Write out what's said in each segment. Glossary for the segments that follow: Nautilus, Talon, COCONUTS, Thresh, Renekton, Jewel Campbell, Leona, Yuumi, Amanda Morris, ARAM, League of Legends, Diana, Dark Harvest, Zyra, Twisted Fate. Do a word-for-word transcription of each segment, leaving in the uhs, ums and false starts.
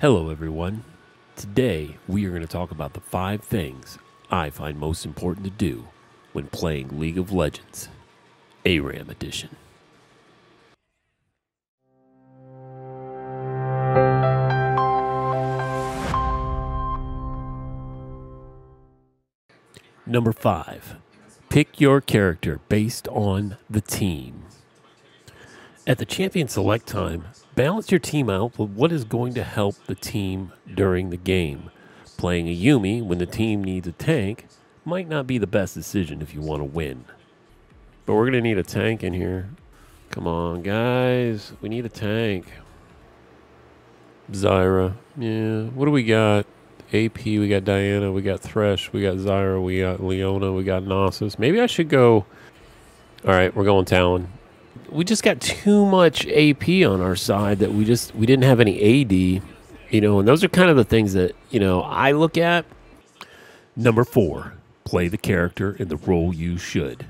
Hello everyone. Today we are going to talk about the five things I find most important to do when playing League of Legends, ARAM edition. Number five, pick your character based on the team. At the champion select time, balance your team out with what is going to help the team during the game. Playing a Yuumi when the team needs a tank might not be the best decision if you want to win. But we're going to need a tank in here. Come on, guys. We need a tank. Zyra. Yeah. What do we got? A P. We got Diana. We got Thresh. We got Zyra. We got Leona. We got Nautilus. Maybe I should go... All right. We're going Talon. We just got too much A P on our side that we just we didn't have any A D, you know, and those are kind of the things that, you know, I look at. Number four, play the character in the role you should.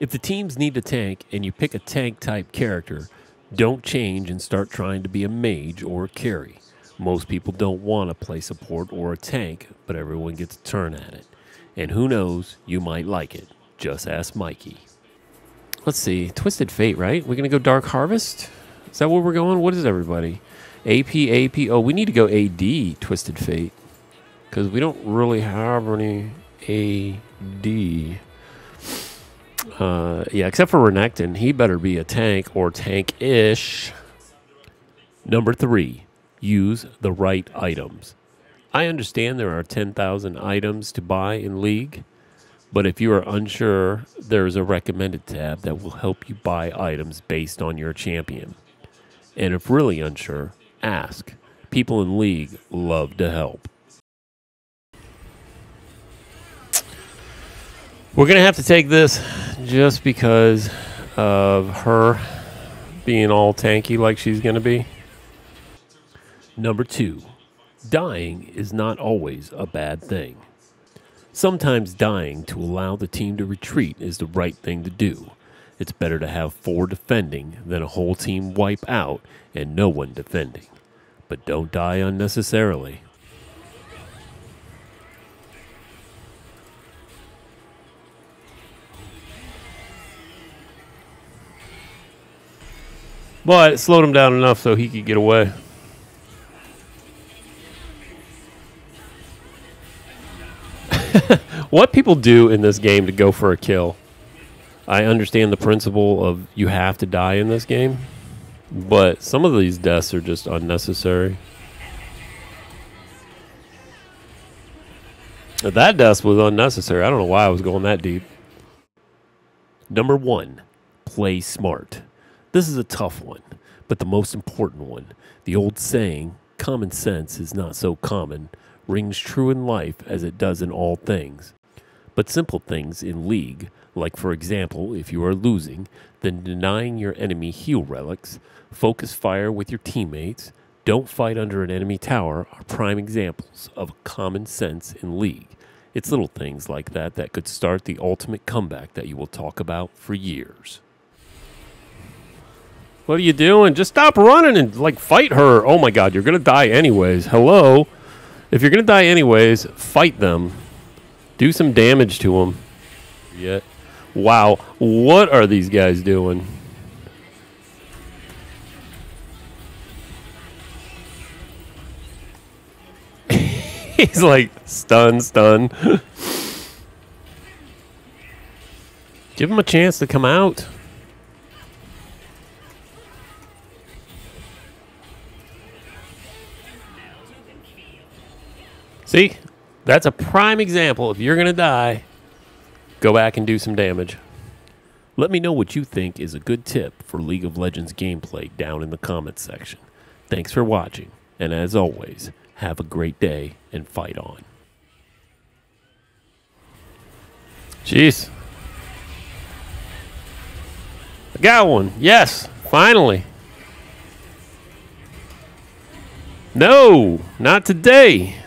If the teams need a tank and you pick a tank type character, don't change and start trying to be a mage or a carry. Most people don't want to play support or a tank, but everyone gets a turn at it. And who knows, you might like it. Just ask Mikey. Let's see. Twisted Fate, right? We're going to go Dark Harvest? Is that where we're going? What is everybody? A P, A P. Oh, we need to go A D, Twisted Fate. Because we don't really have any A D. Uh, yeah, except for Renekton. He better be a tank or tank-ish. Number three, use the right items. I understand there are ten thousand items to buy in League. But if you are unsure, there is a recommended tab that will help you buy items based on your champion. And if really unsure, ask. People in League love to help. We're going to have to take this just because of her being all tanky like she's going to be. Number two, dying is not always a bad thing. Sometimes dying to allow the team to retreat is the right thing to do. It's better to have four defending than a whole team wipe out and no one defending. But don't die unnecessarily. But it slowed him down enough so he could get away. What people do in this game to go for a kill, I understand the principle of you have to die in this game, but some of these deaths are just unnecessary. That death was unnecessary. I don't know why I was going that deep. Number one, play smart. This is a tough one, but the most important one. The old saying, common sense is not so common, rings true in life as it does in all things. But simple things in League, like for example, if you are losing, then denying your enemy heal relics, focus fire with your teammates, don't fight under an enemy tower are prime examples of common sense in League. It's little things like that that could start the ultimate comeback that you will talk about for years. What are you doing? Just stop running and like fight her. Oh my god, you're gonna die anyways. Hello? If you're going to die anyways, fight them. Do some damage to them. Yeah. Wow. What are these guys doing? He's like, stun, stun. Give him a chance to come out. See, that's a prime example. If you're going to die, go back and do some damage. Let me know what you think is a good tip for League of Legends gameplay down in the comments section. Thanks for watching, and as always, have a great day and fight on. Jeez. I got one. Yes, finally. No, not today.